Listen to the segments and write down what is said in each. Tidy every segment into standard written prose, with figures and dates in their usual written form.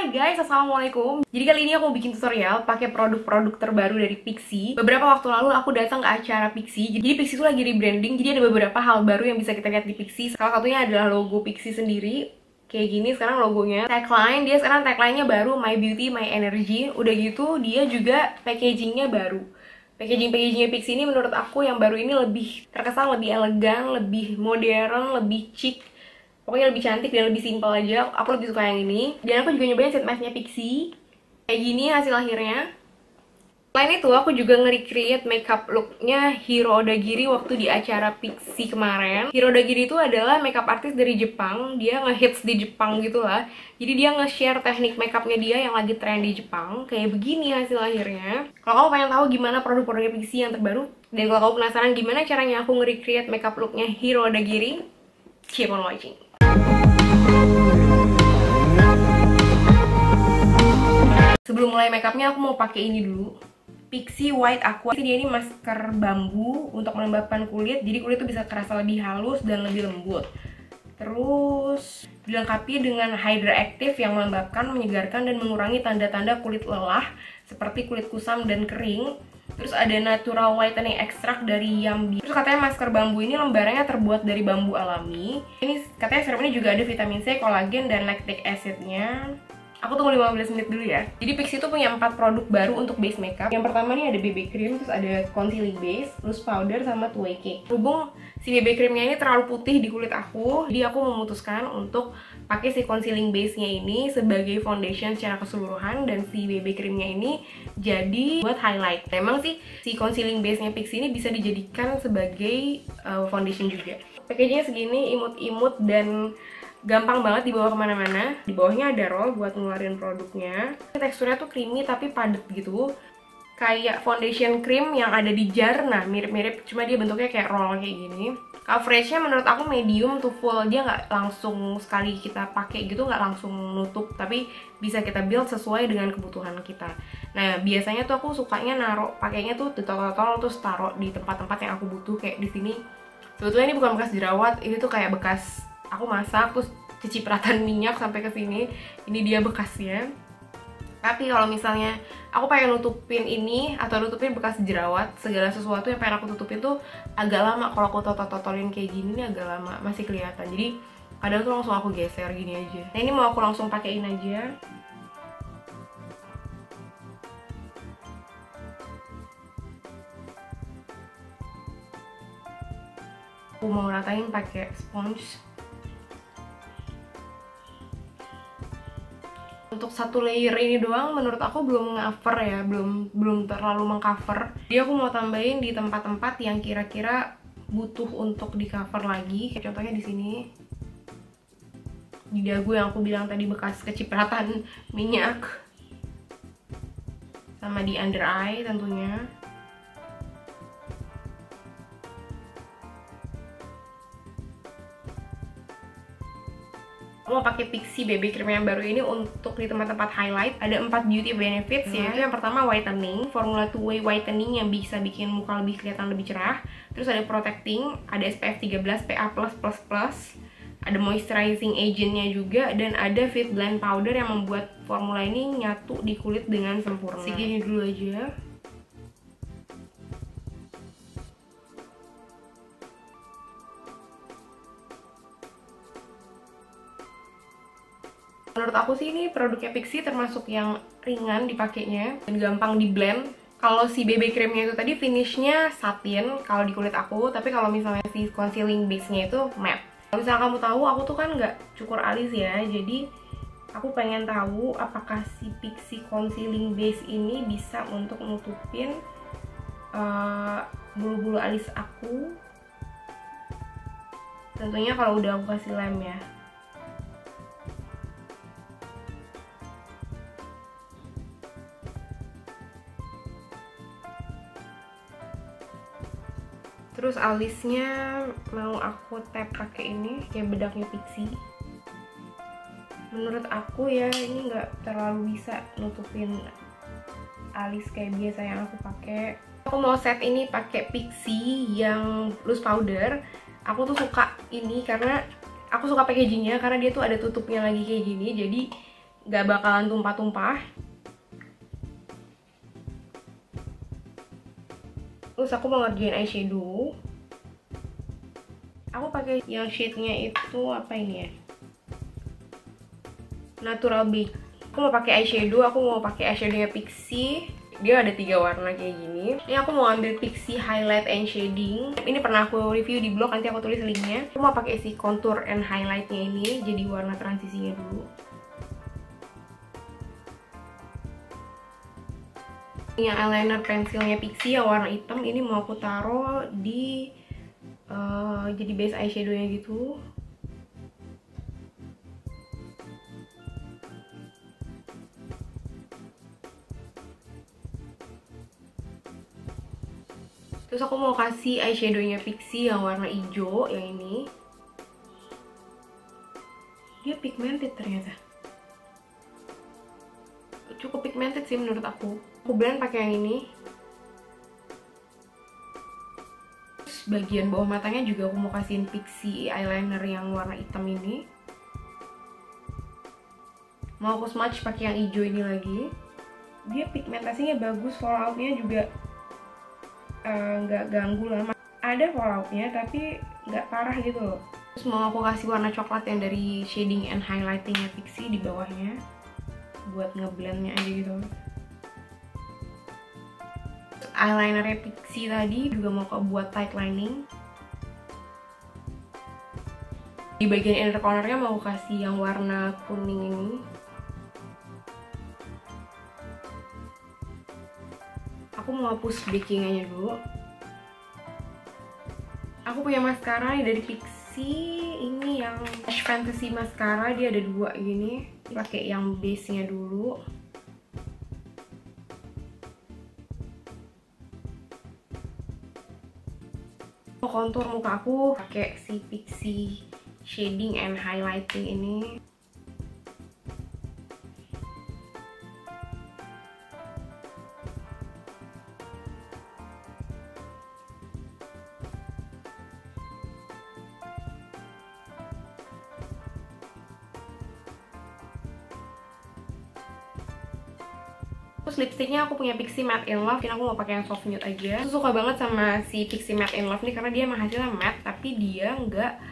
Hai guys, assalamualaikum. Jadi kali ini aku mau bikin tutorial pakai produk-produk terbaru dari Pixy. Beberapa waktu lalu aku datang ke acara Pixy. Jadi Pixy itu lagi rebranding, jadi ada beberapa hal baru yang bisa kita lihat di Pixy. Salah satunya adalah logo Pixy sendiri. Kayak gini sekarang logonya. Tagline, dia sekarang tagline-nya baru My Beauty, My Energy. Udah gitu dia juga packaging-nya baru. Packaging-packagingnya Pixy ini menurut aku yang baru ini lebih terkesan, lebih elegan, lebih modern, lebih chic. Pokoknya lebih cantik dan lebih simple aja. Aku lebih suka yang ini. Dan aku juga nyobain set mask-nya Pixy. Kayak gini hasil akhirnya. Selain itu, aku juga nge-recreate makeup look-nya Hiro Odagiri waktu di acara Pixy kemarin. Hiro Odagiri itu adalah makeup artist dari Jepang. Dia nge-hits di Jepang gitu lah. Jadi dia nge-share teknik makeupnya dia yang lagi trend di Jepang. Kayak begini hasil akhirnya. Kalau kamu pengen tahu gimana produk-produknya Pixy yang terbaru, dan kalau kamu penasaran gimana caranya aku nge-recreate makeup look-nya Hiro Odagiri, keep on watching. Sebelum mulai makeupnya, aku mau pakai ini dulu, Pixy White Aqua. Dia ini masker bambu untuk melembabkan kulit, jadi kulit itu bisa terasa lebih halus dan lebih lembut. Terus dilengkapi dengan Hydra Active yang melembabkan, menyegarkan, dan mengurangi tanda-tanda kulit lelah seperti kulit kusam dan kering. Terus ada Natural Whitening Extract dari Yambi. Terus katanya masker bambu ini lembarannya terbuat dari bambu alami. Ini katanya serum ini juga ada vitamin C, kolagen, dan lactic acid-nya. Aku tunggu 15 menit dulu ya. Jadi Pixy itu punya 4 produk baru untuk base makeup. Yang pertama nih ada BB cream, terus ada concealing base, terus powder, sama two-way cake. Berhubung si BB creamnya ini terlalu putih di kulit aku, jadi aku memutuskan untuk pakai si concealing base-nya ini sebagai foundation secara keseluruhan, dan si BB creamnya ini jadi buat highlight. Memang sih si concealing base-nya Pixy ini bisa dijadikan sebagai foundation juga. Packagingnya segini, imut-imut dan gampang banget dibawa kemana-mana. Di bawahnya ada roll buat ngeluarin produknya. Teksturnya tuh creamy tapi padat gitu, kayak foundation cream yang ada di jar. Nah, mirip-mirip, cuma dia bentuknya kayak roll kayak gini. Coveragenya menurut aku medium to full. Dia nggak langsung sekali kita pakai gitu, nggak langsung nutup, tapi bisa kita build sesuai dengan kebutuhan kita. Nah, biasanya tuh aku sukanya naruh pakainya tuh ditotol-totol, terus taruh di tempat-tempat yang aku butuh. Kayak di sini sebetulnya ini bukan bekas jerawat, ini tuh kayak bekas aku masak, terus kecipratan minyak sampai ke sini. Ini dia bekasnya. Tapi kalau misalnya aku pengen nutupin ini atau nutupin bekas jerawat, segala sesuatu yang pengen aku tutupin tuh agak lama. Kalau aku totol-totolin kayak gini nih agak lama, masih kelihatan. Jadi kadang tuh langsung aku geser gini aja. Nah, ini mau aku langsung pakein aja. Aku mau ratain pakai sponge. Untuk satu layer ini doang menurut aku belum nge-cover ya, belum terlalu meng-cover. Jadi aku mau tambahin di tempat-tempat yang kira-kira butuh untuk di-cover lagi. Kayak contohnya di sini, di dagu yang aku bilang tadi bekas kecipratan minyak, sama di under eye tentunya. Aku mau pakai Pixy BB cream yang baru ini untuk di tempat-tempat highlight. Ada 4 beauty benefits, yaitu yang pertama whitening, formula two-way whitening yang bisa bikin muka lebih kelihatan lebih cerah. Terus ada protecting, ada SPF 13 PA+++, ada moisturizing agentnya juga, dan ada fit blend powder yang membuat formula ini nyatu di kulit dengan sempurna. Segini dulu aja. Menurut aku sih ini produknya Pixy termasuk yang ringan dipakainya dan gampang di blend. Kalau si BB creamnya itu tadi finishnya satin kalau di kulit aku, tapi kalau misalnya si concealing base-nya itu matte. Kalau misalnya kamu tahu, aku tuh kan nggak cukur alis ya, jadi aku pengen tahu apakah si Pixy concealing base ini bisa untuk nutupin bulu-bulu alis aku. Tentunya kalau udah aku kasih lem ya. Terus alisnya mau aku tap pakai ini, kayak bedaknya Pixy. Menurut aku ya ini nggak terlalu bisa nutupin alis kayak biasa yang aku pakai. Aku mau set ini pakai Pixy yang loose powder. Aku tuh suka ini karena aku suka packagingnya, karena dia tuh ada tutupnya lagi kayak gini, jadi nggak bakalan tumpah-tumpah. Terus aku mau ngerjain eyeshadow. Aku pakai yang shade-nya itu apa ini ya? Natural Beige. Aku mau pakai eyeshadow, aku mau pakai eyeshadow-nya Pixy. Dia ada 3 warna kayak gini. Ini aku mau ambil Pixy Highlight and Shading. Ini pernah aku review di blog, nanti aku tulis linknya. Aku mau pakai si contour and highlight-nya ini, jadi warna transisinya dulu. Ini eyeliner pensilnya Pixy yang warna hitam, ini mau aku taruh di jadi base eyeshadow-nya gitu. Terus aku mau kasih eyeshadow-nya Pixy yang warna hijau, yang ini. Dia pigmented ternyata. Cukup pigmented sih menurut aku. Aku blend pakai yang ini. Terus bagian bawah matanya juga aku mau kasihin Pixy eyeliner yang warna hitam ini. Mau aku smudge pakai yang hijau ini lagi. Dia pigmentasinya bagus, fallout-nya juga nggak ganggu lah, ada falloutnya tapi nggak parah gitu loh. Terus mau aku kasih warna coklat yang dari shading and highlightingnya Pixy di bawahnya buat ngeblendnya aja gitu. Eyelinernya Pixy tadi juga mau aku buat tight lining. Di bagian inner cornernya mau aku kasih yang warna kuning ini. Aku mau hapus bakingannya dulu. Aku punya mascara dari Pixy, ini yang Lash Fantasy mascara, dia ada 2 gini. Pakai yang base-nya dulu. Mau kontur muka aku pakai si Pixy shading and highlighting ini. Terus lipstiknya aku punya Pixy Matte in Love, aku mau pakai yang soft nude aja. Aku suka banget sama si Pixy Matte in Love nih karena dia emang hasilnya matte, tapi dia nggak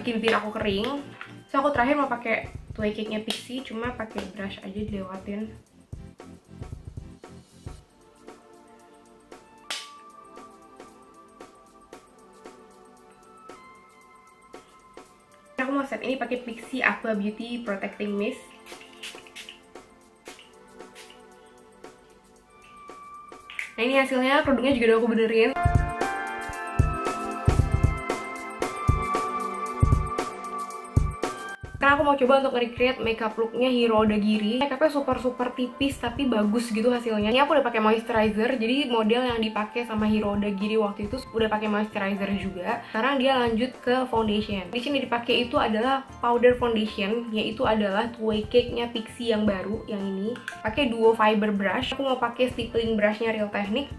bikin bibir aku kering. So aku terakhir mau pakai Twee Cake-nya Pixy, cuma pakai brush aja dilewatin. Aku mau set ini pakai Pixy Aqua Beauty Protecting Mist. Nah ini hasilnya, produknya juga udah aku benerin. Sekarang aku mau coba untuk nge-recreate makeup looknya Hiro Odagiri. Makeupnya super tipis tapi bagus gitu hasilnya. Ini aku udah pakai moisturizer, jadi model yang dipakai sama Hiro Odagiri waktu itu udah pakai moisturizer juga. Sekarang dia lanjut ke foundation. Di sini dipakai itu adalah powder foundation, yaitu adalah Twee Cake-nya Pixy yang baru, yang ini. Pakai duo fiber brush. Aku mau pakai stippling brushnya Real Technique.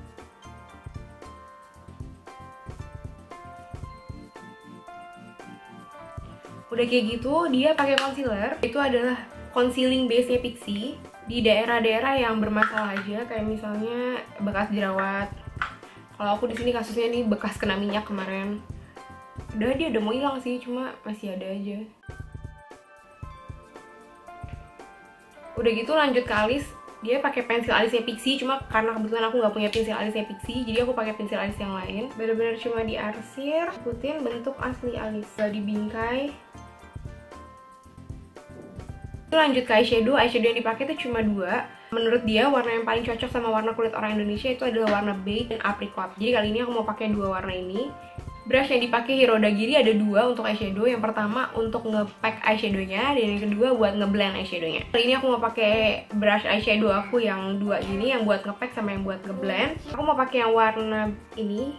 Udah kayak gitu, dia pakai concealer. Itu adalah concealing base-nya Pixy di daerah-daerah yang bermasalah aja, kayak misalnya bekas jerawat. Kalau aku di sini kasusnya nih bekas kena minyak kemarin. Udah dia udah mau hilang sih, cuma masih ada aja. Udah gitu lanjut ke alis. Dia pakai pensil alisnya Pixy, cuma karena kebetulan aku nggak punya pensil alisnya Pixy, jadi aku pakai pensil alis yang lain. Bener-bener cuma diarsir, ikutin bentuk asli alis, gak dibingkai. Lanjut ke eyeshadow. Eyeshadow yang dipakai itu cuma 2. Menurut dia warna yang paling cocok sama warna kulit orang Indonesia itu adalah warna beige dan apricot. Jadi kali ini aku mau pakai 2 warna ini. Brush yang dipakai Hiro Odagiri ada 2 untuk eyeshadow. Yang pertama untuk nge-pack eyeshadownya, dan yang kedua buat nge-blend eyeshadownya. Kali ini aku mau pakai brush eyeshadow aku yang 2 gini, yang buat nge-pack sama yang buat nge-blend. Aku mau pakai yang warna ini,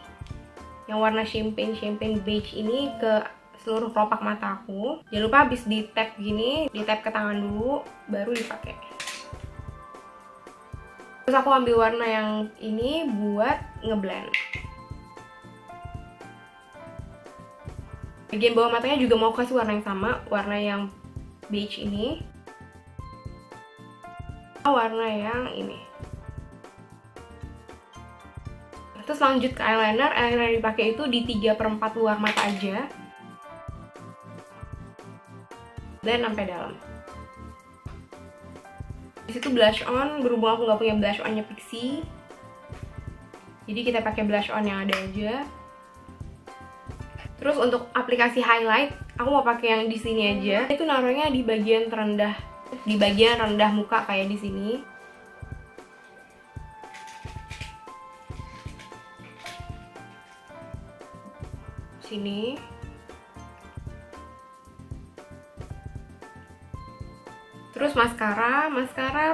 yang warna champagne beige ini ke seluruh kelopak mata aku. Jangan lupa habis di tap gini, di tap ke tangan dulu, baru dipakai. Terus aku ambil warna yang ini buat ngeblend. Bagian bawah matanya juga mau kasih warna yang sama, warna yang beige ini. warna yang ini. Terus lanjut ke eyeliner. Eyeliner yang dipakai itu di 3/4 luar mata aja dan sampai dalam. Di situ blush on, berhubung aku nggak punya blush onnya Pixy, jadi kita pakai blush on yang ada aja. Terus untuk aplikasi highlight, aku mau pakai yang di sini aja. Itu naruhnya di bagian terendah, di bagian rendah muka kayak di sini. Sini, terus maskara,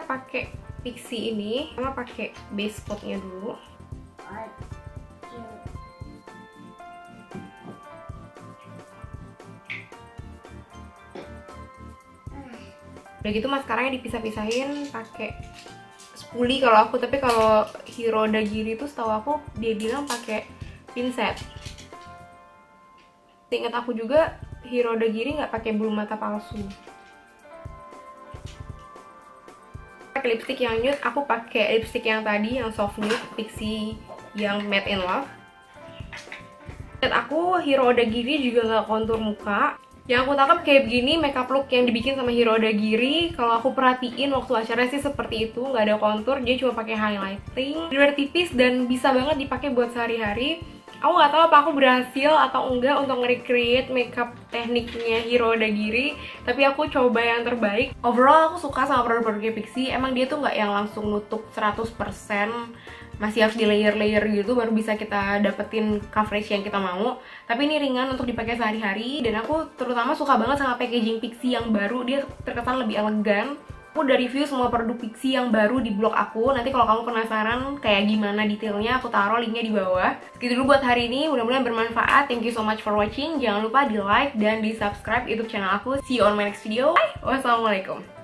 pakai Pixy ini, sama pakai base coatnya dulu. Udah gitu maskaranya dipisah-pisahin pakai spoolie kalau aku, tapi kalau Hiro Odagiri itu setahu aku dia bilang pakai pinset. Ingat aku juga, Hiro Odagiri nggak pakai bulu mata palsu. Pakai lipstick yang nude, aku pakai lipstick yang tadi, yang soft nude, Pixy yang Matte in Love. Dan aku Hiro Odagiri juga nggak kontur muka. Yang aku tangkap kayak begini makeup look yang dibikin sama Hiro Odagiri. Kalau aku perhatiin waktu acaranya sih seperti itu, nggak ada kontur, dia cuma pakai highlighting. Bener-bener tipis dan bisa banget dipakai buat sehari-hari. Aku nggak tahu apa aku berhasil atau enggak untuk nge-recreate makeup tekniknya Hiro Odagiri, tapi aku coba yang terbaik. Overall aku suka sama produk-produknya Pixy. Emang dia tuh nggak yang langsung nutup 100%, masih harus di layer-layer gitu baru bisa kita dapetin coverage yang kita mau. Tapi ini ringan untuk dipakai sehari-hari, dan aku terutama suka banget sama packaging Pixy yang baru. Dia terkesan lebih elegan. Aku udah review semua produk Pixy yang baru di blog aku. Nanti kalau kamu penasaran kayak gimana detailnya, aku taruh linknya di bawah. Segitu dulu buat hari ini, mudah-mudahan bermanfaat. Thank you so much for watching. Jangan lupa di like dan di subscribe YouTube channel aku. See you on my next video. Bye. Wassalamualaikum.